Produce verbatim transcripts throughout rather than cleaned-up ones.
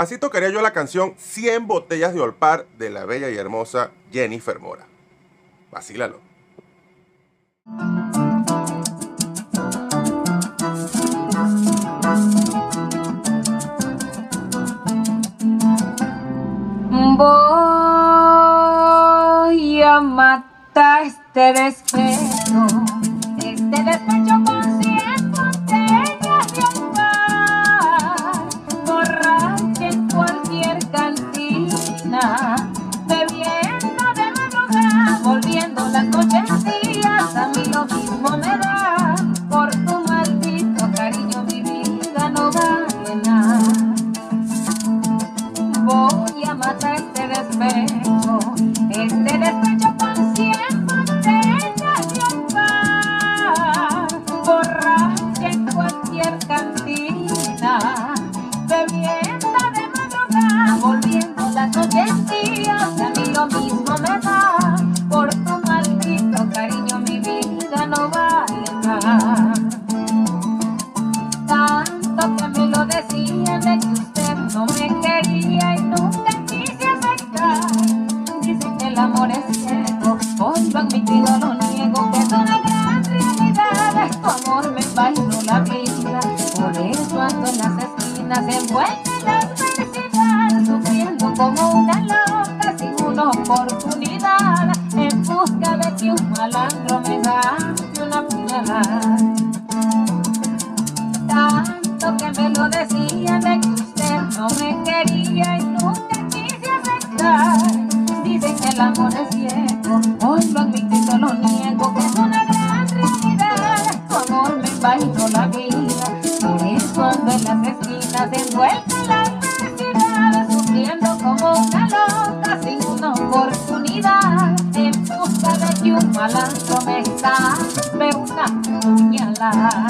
Así tocaría yo la canción cien botellas de Old Parr de la bella y hermosa Jennifer Mora. Vacílalo. Voy a matar este despecho, este despecho con cien botellas de Old Parr, borracha en cualquier cantina, bebiendo de madrugada, volviendo las noches vacías, a mí lo mismo me da, por tu maldito cariño mi vida no vale nada. Voy a matar este despecho, este despecho con cien botellas de Old Parr, borracha en cualquier cantina, bebiendo de madrugada, volviendo las noches días, y a mí lo mismo me da, por tu maldito cariño mi vida no vale nada. Tanto que me lo decían de que usted no me quería y nunca admitido, lo niego, que es una gran realidad, es tu amor me bailó la vida, por eso ando en las esquinas envuelta en la felicidad, sufriendo como una loca sin una oportunidad, en busca de que un malandro me da una puñalada. Tanto que me lo decían de que usted no me quería y nunca quise aceptar, dicen que el amor es ciego. Hoy lo admito y solo niego, que es una gran realidad, tu amor me bailó la vida, por eso ando en las esquinas envuelta en la felicidad, sufriendo como una loca sin una oportunidad, en busca de que un malandro me da una puñalada.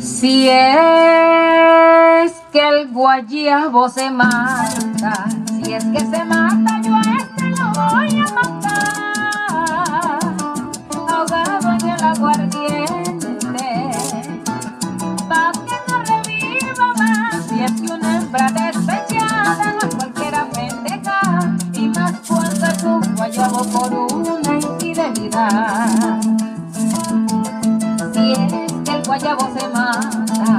Si es que el guayabo se mata, si es que se mata, yo a este lo voy a matar, ahogado en el aguardiente, pa' que no reviva más. Si es que una hembra despechada no es cualquiera pendeja, y más cuando es un guayabo por una infidelidad. Si es guayabo se mata,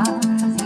si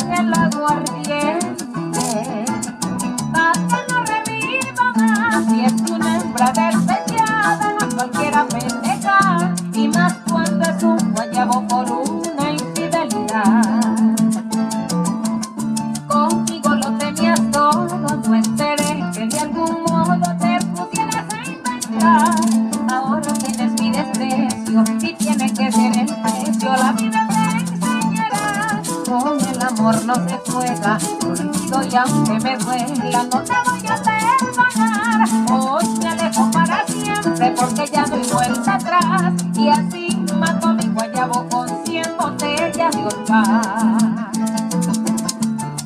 el aguardiente, hasta no reviva más. Si es que una hembra despechada no es cualquiera pendeja, y más cuando es un guayabo por una infidelidad. Conmigo lo tenías todo, no esperé que de algún modo te ahora tienes mi desprecio y tiene que ser el precio. La vida me enseñará, con el amor no se juega, olvido y aunque me duela no te voy a perdonar. Hoy me alejo para siempre porque ya no hay vuelta atrás, y así mato a mi guayabo con cien botellas de Old Parr.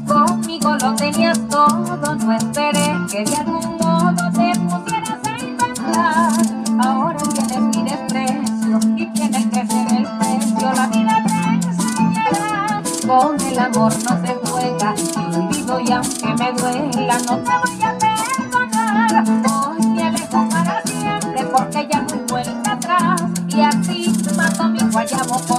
Conmigo lo tenías todo, no esperé que de algún modo te pusieras a inventar. Ahora tienes mi desprecio y tienes que ser el precio. La vida te enseñará, con el amor no se juega, te olvido y aunque me duela no te voy a perdonar. Hoy me alejo para siempre porque ya no hay vuelta atrás, y así mato mi guayabo.